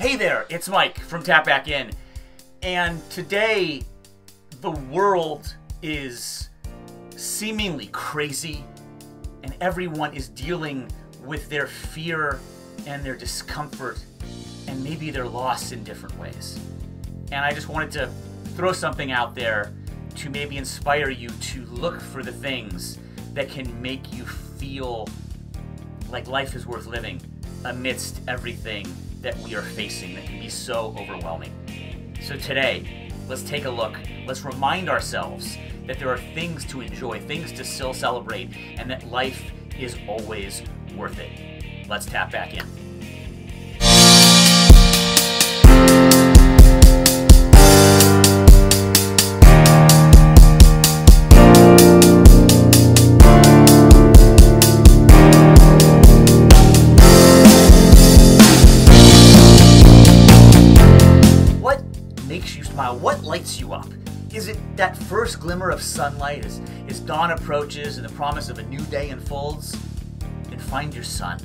Hey there, it's Mike from Tap Back In, and today the world is seemingly crazy and everyone is dealing with their fear and their discomfort and maybe their loss in different ways. And I just wanted to throw something out there to maybe inspire you to look for the things that can make you feel like life is worth living amidst everything that we are facing that can be so overwhelming. So today, let's take a look. Let's remind ourselves that there are things to enjoy, things to still celebrate, and that life is always worth it. Let's tap back in. What lights you up? Is it that first glimmer of sunlight as dawn approaches and the promise of a new day unfolds? Then find your sun.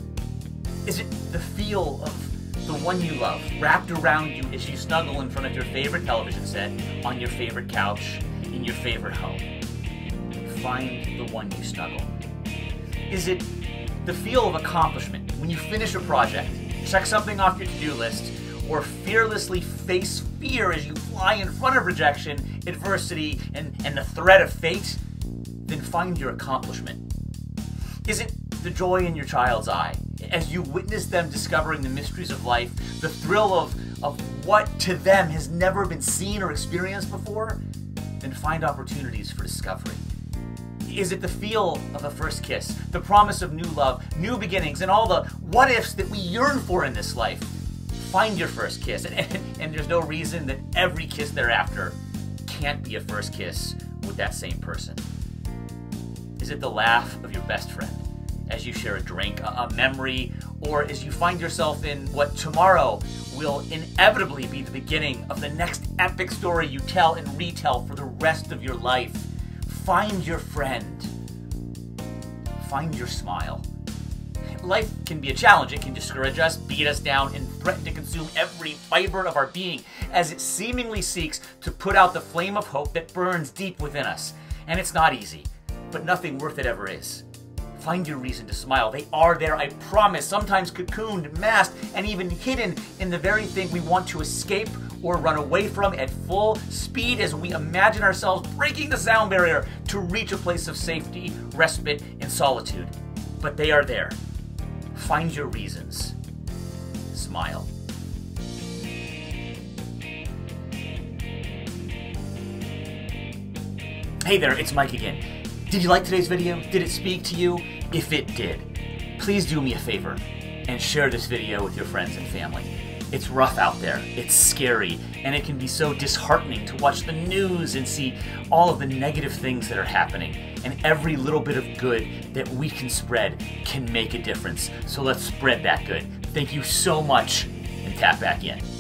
Is it the feel of the one you love wrapped around you as you snuggle in front of your favorite television set, on your favorite couch, in your favorite home? Find the one you snuggle. Is it the feel of accomplishment when you finish a project, check something off your to-do list, or fearlessly face fear as you fly in front of rejection, adversity, and the threat of fate? Then find your accomplishment. Is it the joy in your child's eye as you witness them discovering the mysteries of life, the thrill of what to them has never been seen or experienced before? Then find opportunities for discovery. Is it the feel of a first kiss, the promise of new love, new beginnings, and all the what-ifs that we yearn for in this life? Find your first kiss, and there's no reason that every kiss thereafter can't be a first kiss with that same person. Is it the laugh of your best friend as you share a drink, a memory, or as you find yourself in what tomorrow will inevitably be the beginning of the next epic story you tell and retell for the rest of your life? Find your friend. Find your smile. Life can be a challenge. It can discourage us, beat us down, and threaten to consume every fiber of our being as it seemingly seeks to put out the flame of hope that burns deep within us. And it's not easy, but nothing worth it ever is. Find your reason to smile. They are there, I promise, sometimes cocooned, masked, and even hidden in the very thing we want to escape or run away from at full speed as we imagine ourselves breaking the sound barrier to reach a place of safety, respite, and solitude. But they are there. Find your reasons. Smile. Hey there, it's Mike again. Did you like today's video? Did it speak to you? If it did, please do me a favor and share this video with your friends and family. It's rough out there, it's scary, and it can be so disheartening to watch the news and see all of the negative things that are happening. And every little bit of good that we can spread can make a difference. So let's spread that good. Thank you so much, and tap back in.